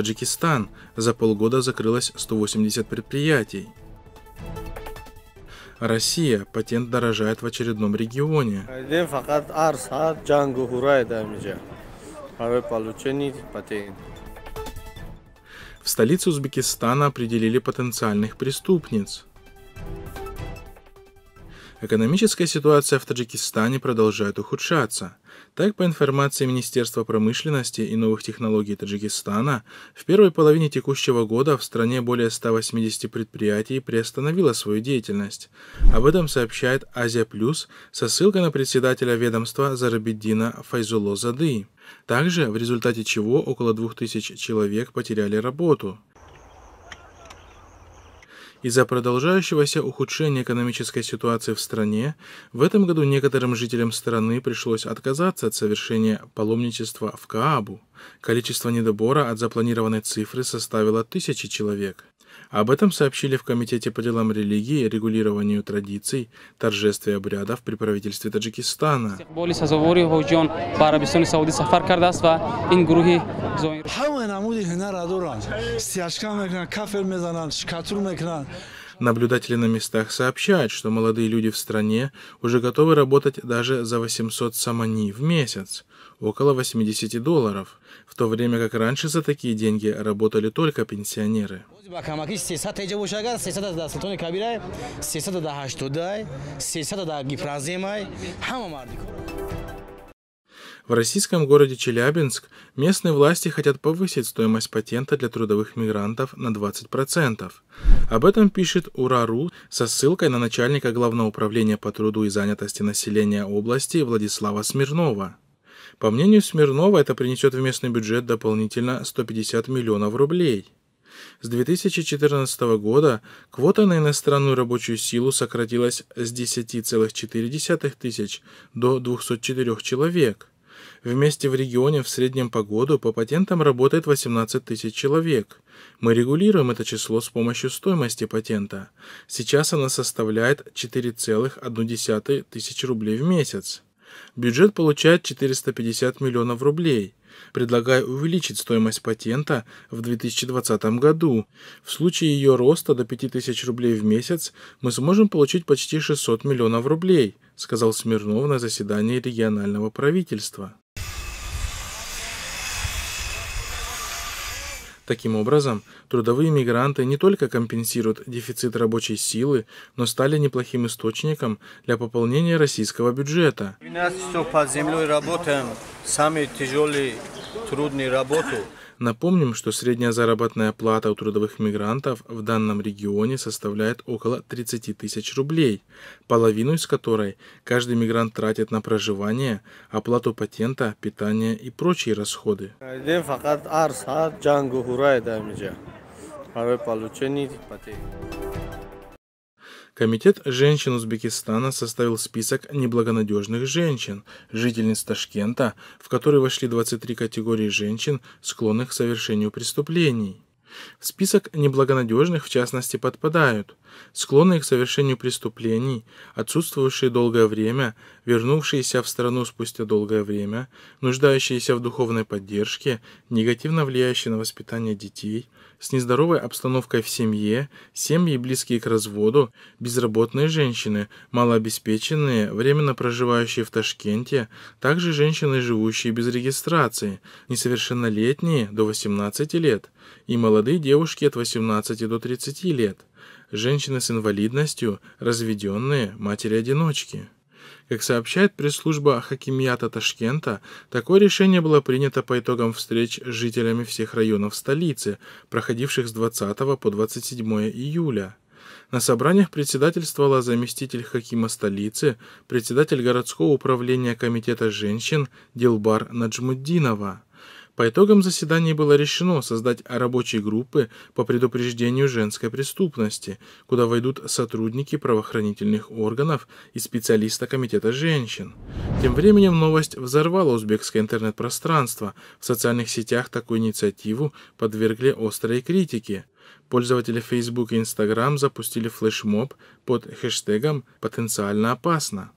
Таджикистан за полгода закрылось 180 предприятий. Россия. Патент дорожает в очередном регионе. В столице Узбекистана определили потенциальных преступниц. Экономическая ситуация в Таджикистане продолжает ухудшаться. Так, по информации Министерства промышленности и новых технологий Таджикистана, в первой половине текущего года в стране более 180 предприятий приостановило свою деятельность. Об этом сообщает Азия Плюс со ссылкой на председателя ведомства Зарабиддина Файзуло Заде. Также, в результате чего около 2000 человек потеряли работу. Из-за продолжающегося ухудшения экономической ситуации в стране, в этом году некоторым жителям страны пришлось отказаться от совершения паломничества в Каабу. Количество недобора от запланированной цифры составило 1000 человек. Об этом сообщили в Комитете по делам религии, регулированию традиций, торжеств и обрядов при правительстве Таджикистана. Наблюдатели на местах сообщают, что молодые люди в стране уже готовы работать даже за 800 самани в месяц, около $80, в то время как раньше за такие деньги работали только пенсионеры. В российском городе Челябинск местные власти хотят повысить стоимость патента для трудовых мигрантов на 20%. Об этом пишет УРА.РУ со ссылкой на начальника Главного управления по труду и занятости населения области Владислава Смирнова. По мнению Смирнова, это принесет в местный бюджет дополнительно 150 миллионов рублей. С 2014 года квота на иностранную рабочую силу сократилась с 10,4 тысяч до 204 человек. Вместе в регионе в среднем по году по патентам работает 18 тысяч человек. Мы регулируем это число с помощью стоимости патента. Сейчас она составляет 4,1 тысяч рублей в месяц. Бюджет получает 450 миллионов рублей. Предлагаю увеличить стоимость патента в 2020 году. В случае ее роста до 5000 рублей в месяц мы сможем получить почти 600 миллионов рублей, сказал Смирнов на заседании регионального правительства. Таким образом, трудовые мигранты не только компенсируют дефицит рабочей силы, но стали неплохим источником для пополнения российского бюджета. 12 под землей работаем, самые тяжелые, трудные работы. Напомним, что средняя заработная плата у трудовых мигрантов в данном регионе составляет около 30 тысяч рублей, половину из которой каждый мигрант тратит на проживание, оплату патента, питание и прочие расходы. Комитет женщин Узбекистана составил список неблагонадежных женщин, жительниц Ташкента, в который вошли 23 категории женщин, склонных к совершению преступлений. В список неблагонадежных, в частности, подпадают склонные к совершению преступлений, отсутствовавшие долгое время, вернувшиеся в страну спустя долгое время, нуждающиеся в духовной поддержке, негативно влияющие на воспитание детей, с нездоровой обстановкой в семье, семьи, близкие к разводу, безработные женщины, малообеспеченные, временно проживающие в Ташкенте, также женщины, живущие без регистрации, несовершеннолетние до 18 лет и молодые девушки от 18 до 30 лет. Женщины с инвалидностью, разведенные, матери-одиночки. Как сообщает пресс-служба Хакимията Ташкента, такое решение было принято по итогам встреч с жителями всех районов столицы, проходивших с 20 по 27 июля. На собраниях председательствовала заместитель хакима столицы, председатель городского управления комитета женщин Дилбар Наджмуддинова. По итогам заседания было решено создать рабочие группы по предупреждению женской преступности, куда войдут сотрудники правоохранительных органов и специалисты комитета женщин. Тем временем новость взорвала узбекское интернет-пространство. В социальных сетях такую инициативу подвергли острой критике. Пользователи Facebook и Instagram запустили флешмоб под хэштегом «Потенциально опасно».